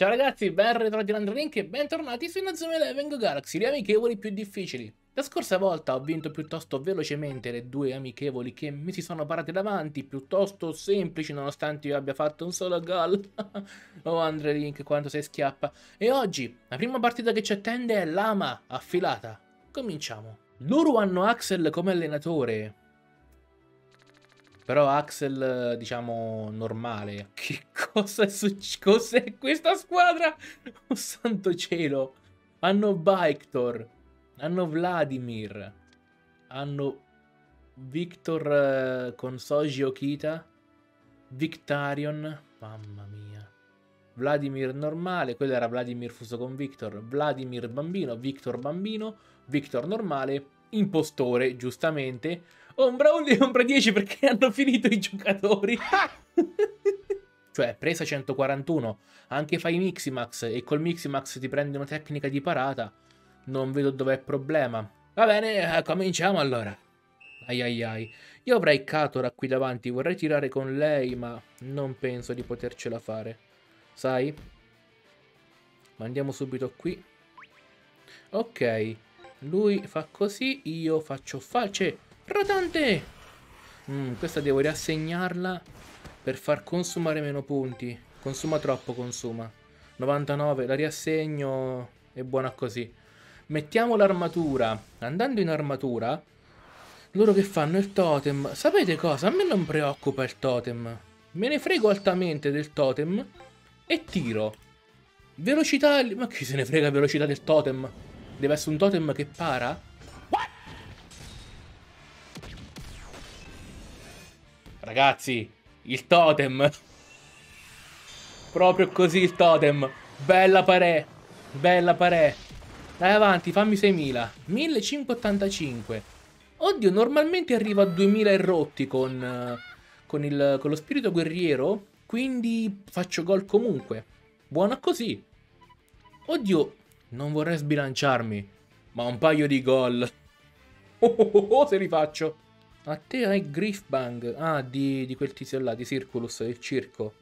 Ciao ragazzi, ben ritrovati da Andrelink e bentornati su Inazuma Eleven GO Galaxy, gli amichevoli più difficili. La scorsa volta ho vinto piuttosto velocemente le due amichevoli che mi si sono parate davanti, piuttosto semplici nonostante io abbia fatto un solo gol. Oh Andrelink, quanto sei schiappa. E oggi, la prima partita che ci attende è l'ama affilata. Cominciamo. Loro hanno Axel come allenatore. Però Axel, diciamo, normale. Che cosa è cos'è questa squadra? Oh santo cielo. Hanno Victor. Hanno Vladimir. Hanno Victor con Soji Okita. Victarion. Mamma mia. Vladimir normale. Quello era Vladimir fuso con Victor. Vladimir bambino. Victor bambino. Victor normale. Impostore, giustamente. Ombra 1 e ombra 10 perché hanno finito i giocatori. Cioè, presa 141. Anche fai Miximax e col Miximax ti prende una tecnica di parata. Non vedo dov'è il problema. Va bene, cominciamo allora. Ai ai ai. Io avrei Catora qui davanti, vorrei tirare con lei, ma non penso di potercela fare. Sai? Mandiamo subito qui. Ok. Lui fa così, io faccio falce rotante. Questa devo riassegnarla per far consumare meno punti. Consuma troppo, consuma 99, la riassegno. È buona così. Mettiamo l'armatura. Andando in armatura, loro che fanno il totem. Sapete cosa? A me non preoccupa il totem. Me ne frego altamente del totem. E tiro. Velocità. Ma chi se ne frega velocità del totem? Deve essere un totem che para. Ragazzi, il totem. Proprio così il totem. Bella parè. Bella parè. Dai avanti, fammi 6000. 1585. Oddio, normalmente arrivo a 2000 e rotti con lo spirito guerriero. Quindi faccio gol comunque. Buona così. Oddio, non vorrei sbilanciarmi, ma un paio di gol. Se li faccio. A te hai Griffbang. Ah, di quel tizio là, di Circulus, il circo.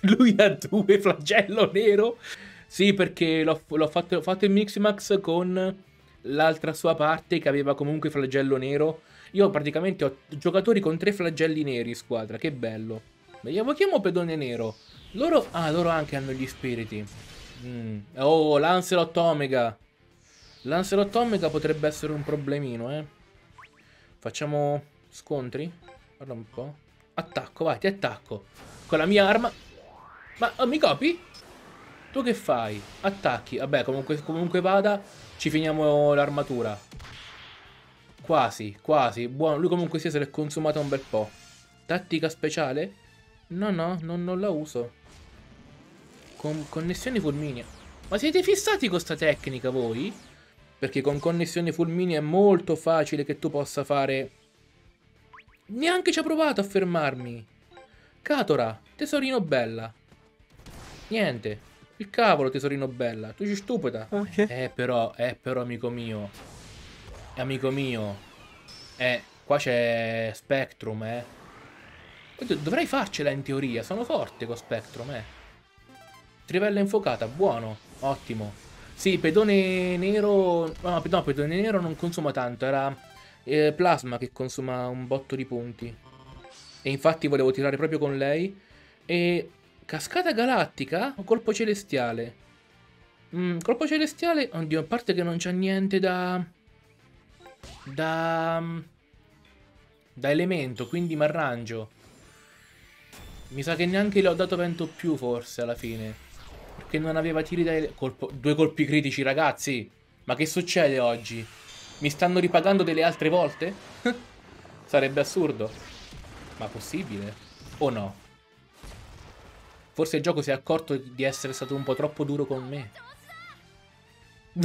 Lui ha due, Flagello nero. Sì, perché l'ho fatto il Miximax con l'altra sua parte che aveva comunque Flagello nero. Io praticamente ho giocatori con tre flagelli neri in squadra, che bello. Vediamo, chiamo Pedone nero. Loro... ah, loro anche hanno gli spiriti. Oh, Lancelot Omega. Lancelot Omega potrebbe essere un problemino, eh. Facciamo scontri. Guarda un po'. Attacco, vai, ti attacco. Con la mia arma. Ma oh, mi copi? Tu che fai? Attacchi. Vabbè, comunque vada. Ci finiamo l'armatura. Quasi, quasi. Buono. Lui comunque sia se l'è consumata un bel po'. Tattica speciale? No, no, non la uso. Connessione fulminea. Ma siete fissati con sta tecnica voi? Perché con connessione fulminea è molto facile che tu possa fare... Neanche ci ha provato a fermarmi. Catora, tesorino bella. Niente. Il cavolo, tesorino bella. Tu sei stupida. Okay. Però, amico mio. Amico mio. Qua c'è Spectrum, eh. Oddio, dovrei farcela in teoria. Sono forte con Spectrum, eh. Trivella infuocata, buono. Ottimo. Sì, pedone nero... no, pedone nero non consuma tanto, era plasma che consuma un botto di punti. E infatti volevo tirare proprio con lei. E cascata galattica o colpo celestiale? Colpo celestiale... oddio, a parte che non c'è niente da elemento, quindi m'arrangio. Mi sa che neanche le ho dato vento più, forse, alla fine. Perché non aveva tiri da... due colpi critici, ragazzi. Ma che succede oggi? Mi stanno ripagando delle altre volte? Sarebbe assurdo. Ma possibile? O no? Forse il gioco si è accorto di essere stato un po' troppo duro con me.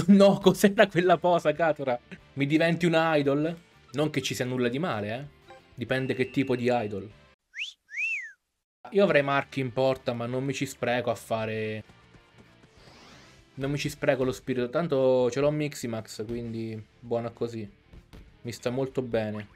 No, cos'era quella posa, Catora? Mi diventi una idol? Non che ci sia nulla di male, eh. Dipende che tipo di idol. Io avrei marchi in porta, ma non mi ci spreco a fare... non mi ci spreco lo spirito, tanto ce l'ho Miximax, quindi buona così. Mi sta molto bene.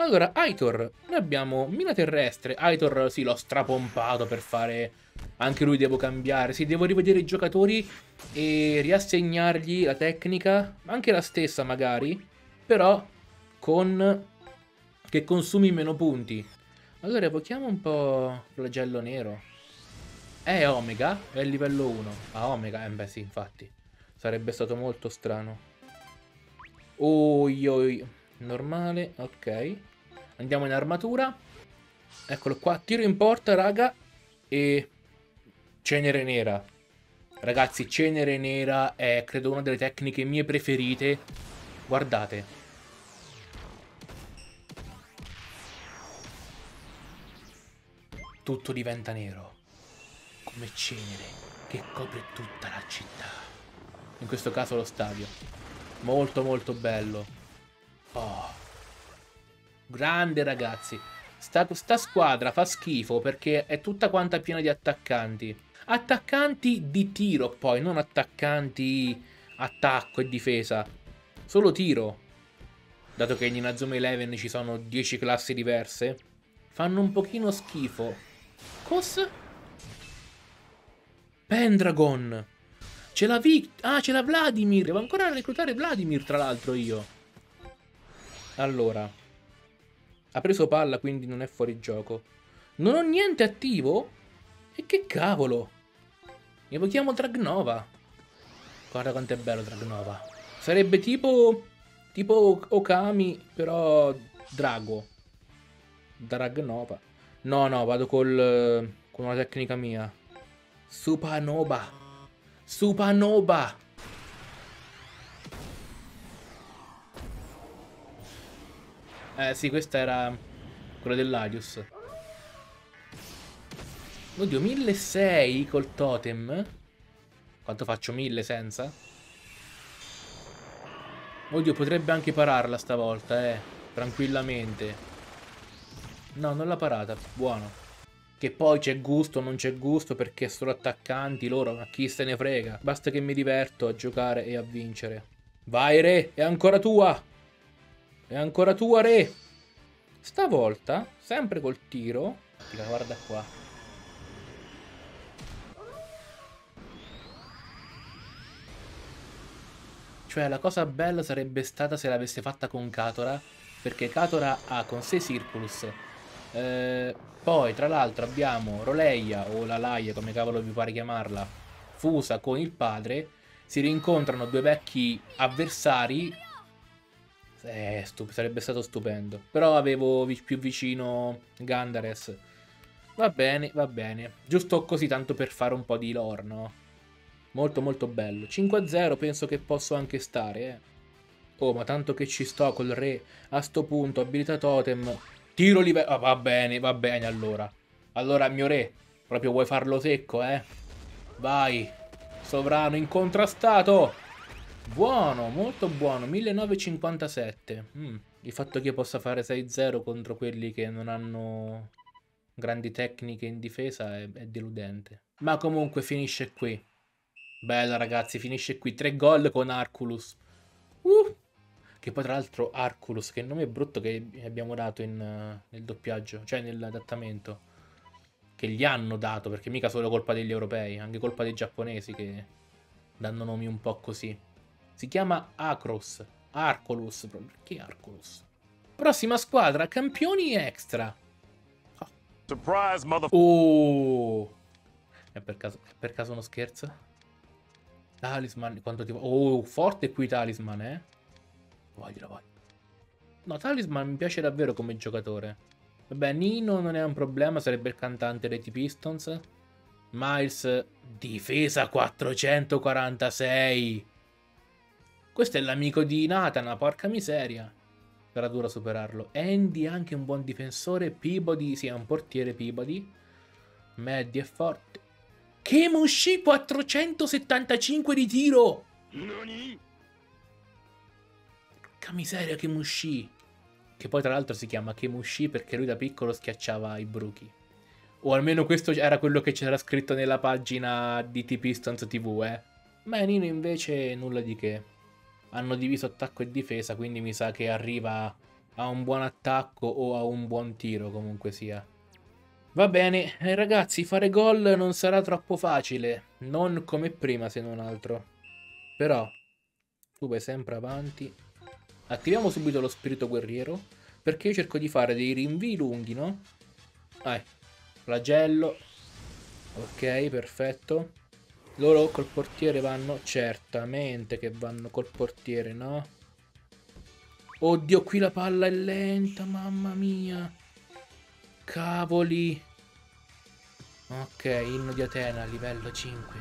Allora, Aitor, noi abbiamo Mina Terrestre. Aitor, sì, l'ho strapompato per fare... Anche lui devo cambiare. Sì, devo rivedere i giocatori e riassegnargli la tecnica. Anche la stessa, magari. Però, con... che consumi meno punti. Allora, evochiamo un po' Flagello nero. È Omega? È il livello 1. Ah, Omega? Beh, sì, infatti. Sarebbe stato molto strano. Oi, oi. Normale, ok. Andiamo in armatura. Eccolo qua, tiro in porta, raga. E... Cenere nera. Ragazzi, Cenere nera è, credo, una delle tecniche mie preferite. Guardate. Tutto diventa nero. Come cenere che copre tutta la città. In questo caso lo stadio. Molto molto bello. Oh, grande ragazzi. Sta squadra fa schifo perché è tutta quanta piena di attaccanti. Attaccanti di tiro poi, non attaccanti attacco e difesa. Solo tiro. Dato che in Inazuma Eleven ci sono 10 classi diverse. Fanno un pochino schifo. Cos? Pendragon. C'è la Vic... Ah, c'è la Vladimir. Devo ancora reclutare Vladimir tra l'altro io. Allora, ha preso palla quindi non è fuori gioco. Non ho niente attivo? E che cavolo? Evochiamo Dragnova. Guarda quanto è bello Dragnova. Sarebbe tipo Okami però drago. Dragnova. No no, vado con una tecnica mia. Supernova. Supernova. Sì, questa era quella dell'Arius. Oddio, 1600 col totem. Quanto faccio? 1000 senza? Oddio, potrebbe anche pararla stavolta, tranquillamente. No, non l'ha parata, buono. Che poi c'è gusto o non c'è gusto perché sono attaccanti loro, ma chi se ne frega. Basta che mi diverto a giocare e a vincere. Vai re, è ancora tua! È ancora tua, re! Stavolta, sempre col tiro... Guarda qua. Cioè, la cosa bella sarebbe stata se l'avesse fatta con Catora, perché Catora ha con sé Circulus. Poi, tra l'altro, abbiamo Roleia, o la Laia, come cavolo vi pare chiamarla, fusa con il padre. Si rincontrano due vecchi avversari... sarebbe stato stupendo. Però avevo più vicino Gandares. Va bene, va bene. Giusto così tanto per fare un po' di lore, no? Molto molto bello. 5-0 penso che posso anche stare, Oh, ma tanto che ci sto col re. A sto punto, abilità totem. Tiro livello... Oh, va bene allora. Allora, mio re, proprio vuoi farlo secco, Vai. Sovrano incontrastato. Buono, molto buono, 1957. Il fatto che io possa fare 6-0 contro quelli che non hanno grandi tecniche in difesa è deludente. Ma comunque finisce qui. Bella ragazzi, finisce qui. 3 gol con Arculus. Che poi tra l'altro Arculus, che nome brutto che abbiamo dato nel doppiaggio, cioè nell'adattamento. Che gli hanno dato, perché mica solo colpa degli europei, anche colpa dei giapponesi che danno nomi un po' così. Si chiama Acros, Arculus, perché Arculus? Prossima squadra, campioni extra. Surprise, mother... Oh! È per caso uno scherzo? Talisman, quanto ti... Oh, forte qui Talisman, Voglio, voglio. No, Talisman mi piace davvero come giocatore. Vabbè, Nino non è un problema, sarebbe il cantante dei T-Pistons. Miles, difesa 446. Questo è l'amico di Natana, porca miseria. Sarà dura superarlo. Andy è anche un buon difensore. Peabody, sì, è un portiere Peabody. Maddy è forte. Kemushi 475 di tiro. Porca miseria Kemushi. Che poi tra l'altro si chiama Kemushi perché lui da piccolo schiacciava i bruchi. O almeno questo era quello che c'era scritto nella pagina di T-Pistons TV, Ma Nino invece nulla di che. Hanno diviso attacco e difesa, quindi mi sa che arriva a un buon attacco o a un buon tiro, comunque sia. Va bene, ragazzi, fare gol non sarà troppo facile, non come prima se non altro. Però tu vai sempre avanti. Attiviamo subito lo spirito guerriero, perché io cerco di fare dei rinvii lunghi, no? Flagello. Ok, perfetto. Loro col portiere vanno? Certamente che vanno col portiere, no? Oddio, qui la palla è lenta, mamma mia. Cavoli. Ok, inno di Atena, livello 5.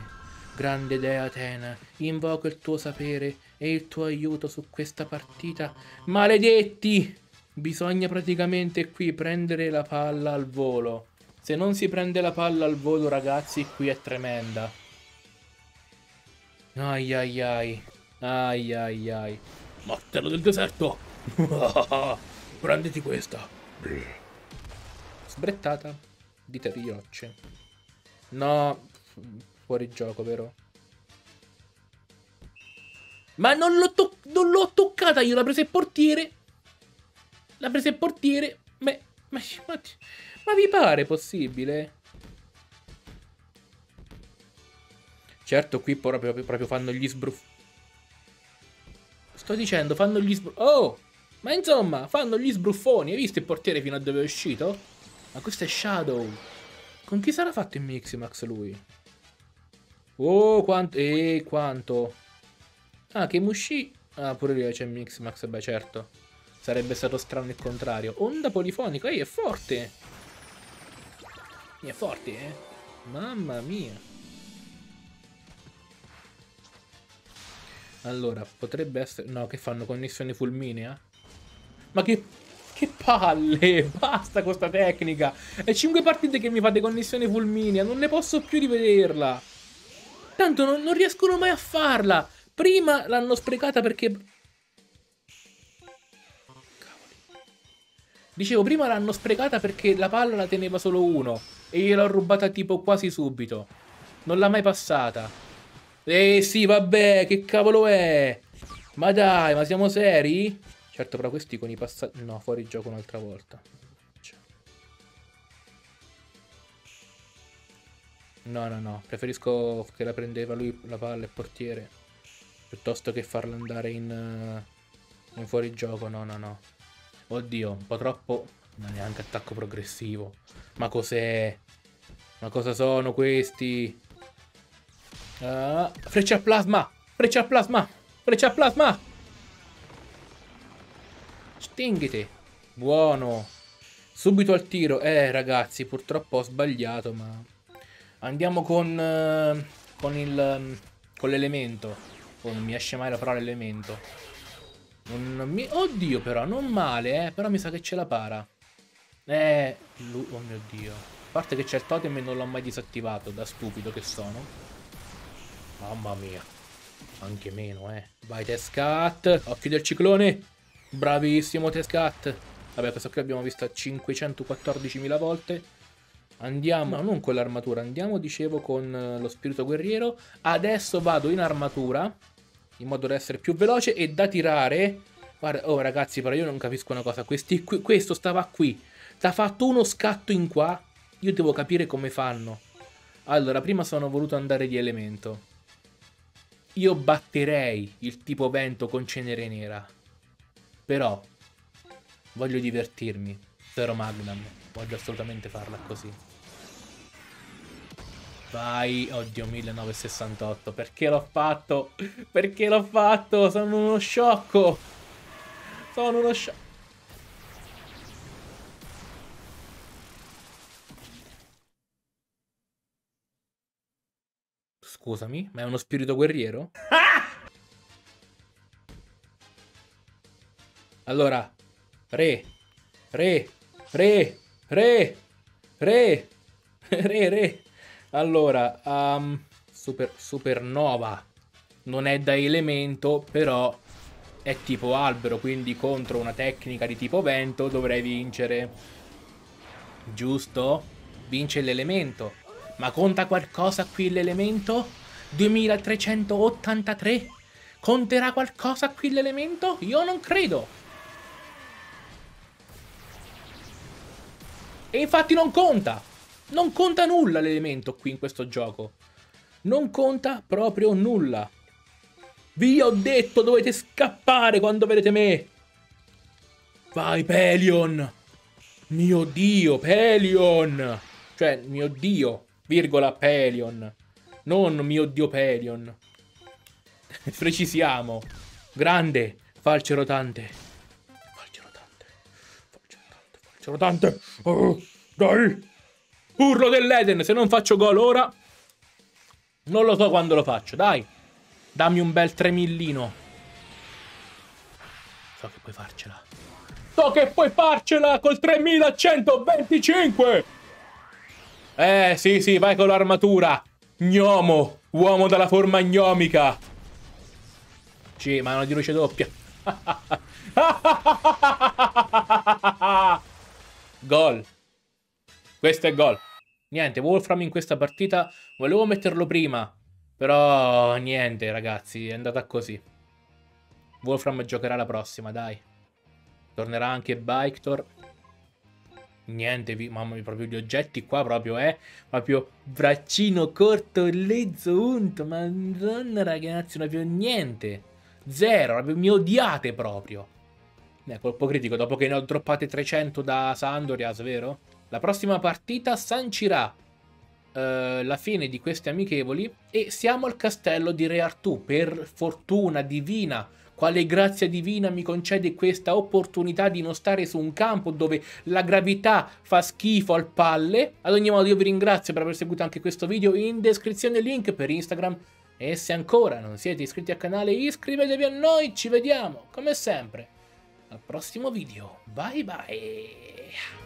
Grande dea Atena, invoco il tuo sapere e il tuo aiuto su questa partita. Maledetti! Bisogna praticamente qui prendere la palla al volo. Se non si prende la palla al volo, ragazzi, qui è tremenda. Ai ai ai. Ai ai ai. Martello del deserto! Prenditi questa. Sbrettata. Dita di rocce. No... fuori gioco, però. Ma non l'ho toccata io, l'ha presa il portiere. L'ha presa il portiere. Beh, ma vi pare possibile? Certo, qui proprio fanno gli sbruff. Sto dicendo, fanno gli sbruff. Oh! Ma insomma, fanno gli sbruffoni. Hai visto il portiere fino a dove è uscito? Ma questo è Shadow. Con chi sarà fatto in Miximax lui? Oh, quanto... quanto... Ah, Kemushi... Ah, pure lì c'è Miximax, beh, certo. Sarebbe stato strano il contrario. Onda polifonica, è forte! È forte, eh? Mamma mia! Allora, potrebbe essere... No, che fanno? Connessione fulminea? Ma che... Che palle! Basta con sta tecnica! È 5 partite che mi fate connessione fulminea, non ne posso più rivederla! Tanto non riescono mai a farla. Prima l'hanno sprecata perché... Cavoli. Dicevo, prima l'hanno sprecata perché la palla la teneva solo uno. E gliel'ho rubata tipo quasi subito. Non l'ha mai passata. Sì, vabbè, che cavolo è? Ma dai, ma siamo seri? Certo, però questi con i passaggi... No, fuori gioco un'altra volta. No, no, no, preferisco che la prendeva lui la palla e portiere piuttosto che farla andare in fuorigioco, no, no, no. Oddio, un po' troppo, ma neanche attacco progressivo. Ma cos'è? Ma cosa sono questi? Freccia a plasma! Freccia a plasma! Freccia a plasma! Stinghete! Buono! Subito al tiro, ragazzi, purtroppo ho sbagliato, ma... Andiamo con l'elemento. Oh, non mi esce mai la parola elemento. Oddio, però, non male, però mi sa che ce la para. Oh mio Dio. A parte che c'è il totem e non l'ho mai disattivato, da stupido che sono. Mamma mia. Anche meno, Vai, Tescat. Occhio del ciclone. Bravissimo, Tescat. Vabbè, questo qui l'abbiamo visto 514.000 volte. Andiamo, no, non con l'armatura, andiamo, dicevo, con lo spirito guerriero. Adesso vado in armatura, in modo da essere più veloce e da tirare. Guarda, oh ragazzi, però io non capisco una cosa. Questo stava qui, t'ha fatto uno scatto in qua. Io devo capire come fanno. Allora, prima sono voluto andare di elemento. Io batterei il tipo vento con Cenere Nera, però voglio divertirmi. Zero Magnum. Voglio assolutamente farla così. Vai. Oddio, 1968. Perché l'ho fatto? Perché l'ho fatto? Sono uno sciocco. Sono uno sciocco. Scusami, ma è uno spirito guerriero? Ah! Allora. Re. Allora, Supernova. Non è da elemento, però è tipo albero, quindi contro una tecnica di tipo vento dovrei vincere. Giusto? Vince l'elemento. Ma conta qualcosa qui l'elemento? 2383? Conterà qualcosa qui l'elemento? Io non credo. E infatti non conta! Non conta nulla l'elemento qui in questo gioco. Non conta proprio nulla. Vi ho detto, dovete scappare quando vedete me! Vai Pelion! Mio Dio, Pelion! Cioè, mio Dio, virgola Pelion. Non mio Dio Pelion. Precisiamo. Grande, falce rotante. Falce rotante. Falce rotante, falce rotante. Dai! Urlo dell'Eden, se non faccio gol ora... Non lo so quando lo faccio, dai! Dammi un bel tremillino. So che puoi farcela. So che puoi farcela col 3125! Sì, vai con l'armatura. Gnomo, uomo dalla forma gnomica. Sì, ma è una di luce doppia. Gol. Questo è gol. Niente, Wolfram in questa partita volevo metterlo prima. Però niente, ragazzi, è andata così. Wolfram giocherà la prossima, dai. Tornerà anche Victor. Niente, mamma mia, proprio gli oggetti qua proprio proprio braccino corto, lezzo, unto. Madonna, ragazzi, non abbiamo niente. Zero, proprio, mi odiate proprio. Colpo critico, dopo che ne ho droppate 300 da Sandorias, vero? La prossima partita sancirà la fine di queste amichevoli e siamo al castello di Re Artù. Per fortuna divina, quale grazia divina mi concede questa opportunità di non stare su un campo dove la gravità fa schifo al palle. Ad ogni modo io vi ringrazio per aver seguito anche questo video. In descrizione il link per Instagram e se ancora non siete iscritti al canale iscrivetevi a noi. Ci vediamo come sempre al prossimo video. Bye bye.